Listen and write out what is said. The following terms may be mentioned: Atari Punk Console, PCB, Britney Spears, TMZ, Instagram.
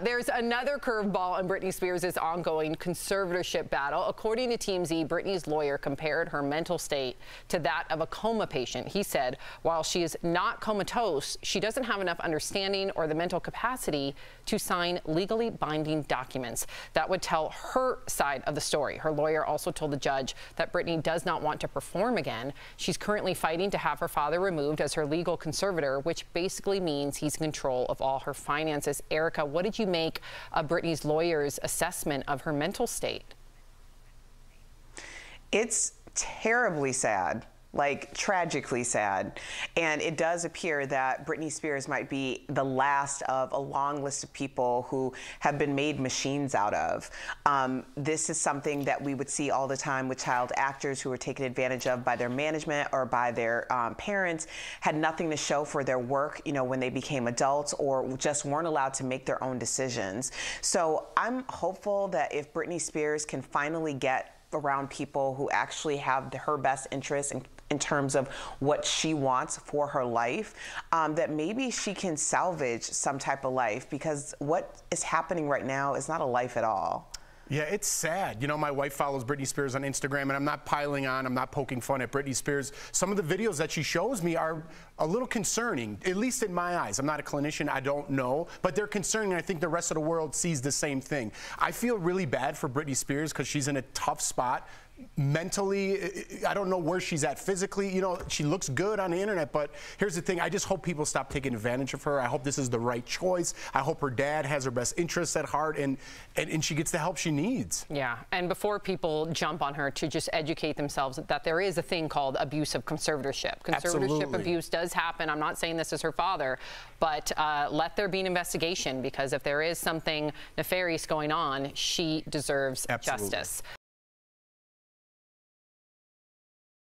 There's another curveball in Britney Spears' ongoing conservatorship battle. According to TMZ, Britney's lawyer compared her mental state to that of a coma patient. He said, while she is not comatose, she doesn't have enough understanding or the mental capacity to sign legally binding documents. That would tell her side of the story. Her lawyer also told the judge that Britney does not want to perform again. She's currently fighting to have her father removed as her legal conservator, which basically means he's in control of all her finances. Erica, what did you make of Britney's lawyer's assessment of her mental state? It's terribly sad, like tragically sad. And it does appear that Britney Spears might be the last of a long list of people who have been made machines out of. This is something that we would see all the time with child actors who were taken advantage of by their management or by their parents, had nothing to show for their work, you know, when they became adults, or just weren't allowed to make their own decisions. So I'm hopeful that if Britney Spears can finally get around people who actually have her best interests in terms of what she wants for her life, that maybe she can salvage some type of life, because what is happening right now is not a life at all. Yeah, it's sad. You know, my wife follows Britney Spears on Instagram, and I'm not piling on, I'm not poking fun at Britney Spears. Some of the videos that she shows me are a little concerning, at least in my eyes. I'm not a clinician, I don't know, but they're concerning, and I think the rest of the world sees the same thing. I feel really bad for Britney Spears because she's in a tough spot. Mentally, I don't know where she's at physically. You know, she looks good on the internet, but here's the thing. I just hope people stop taking advantage of her. I hope this is the right choice. I hope her dad has her best interests at heart and she gets the help she needs. Yeah, and before people jump on her, to just educate themselves that there is a thing called abusive conservatorship. Conservatorship abuse does happen. I'm not saying this is her father, but let there be an investigation, because if there is something nefarious going on, she deserves justice.